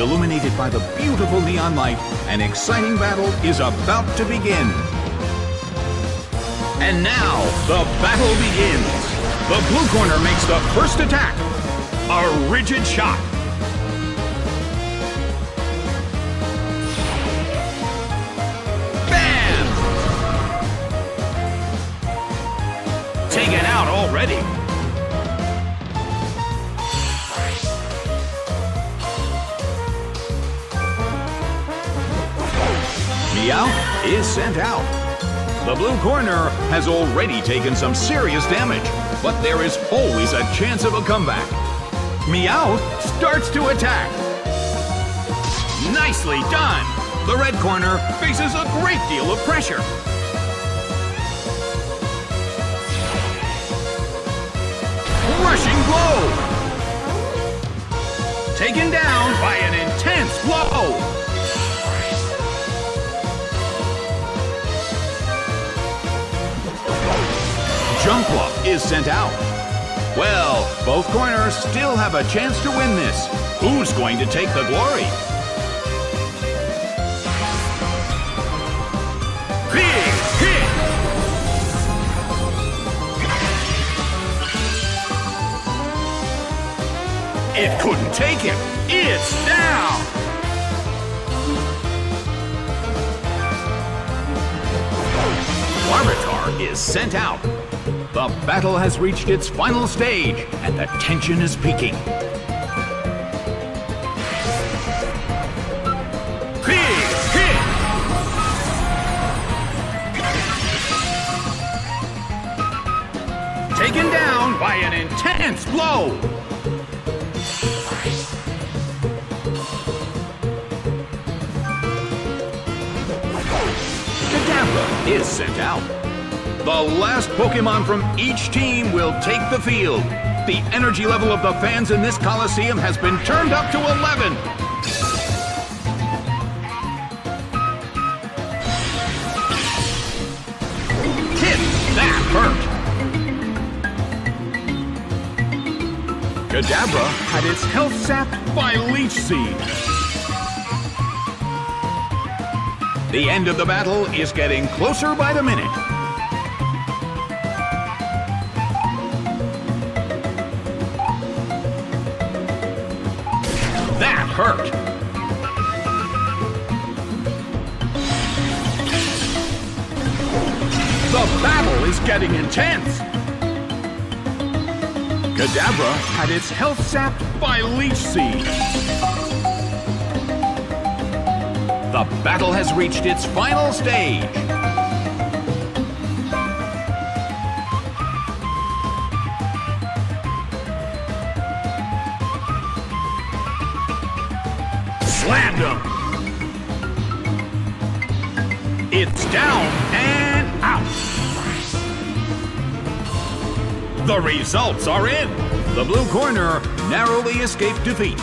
illuminated by the beautiful neon light, an exciting battle is about to begin. And now, the battle begins. The blue corner makes the first attack. A rigid shot. Bam! Taken out already. Meowth is sent out. The blue corner has already taken some serious damage, but there is always a chance of a comeback. Meowth starts to attack. Nicely done. The red corner faces a great deal of pressure. Crushing blow. Taken down by an intense blow. Jumpluff is sent out. Well, both corners still have a chance to win this. Who's going to take the glory? Big hit! It couldn't take him. It's down! Larvitar is sent out. The battle has reached its final stage, and the tension is peaking. Big hit! Taken down by an intense blow! Kadabra is sent out. The last Pokémon from each team will take the field. The energy level of the fans in this Coliseum has been turned up to 11. Hit! That hurt! Kadabra had its health sapped by Leech Seed. The end of the battle is getting closer by the minute. Hurt. The battle is getting intense. Kadabra had its health sapped by Leech Seed. The battle has reached its final stage. It's down and out. The results are in. The blue corner narrowly escaped defeat.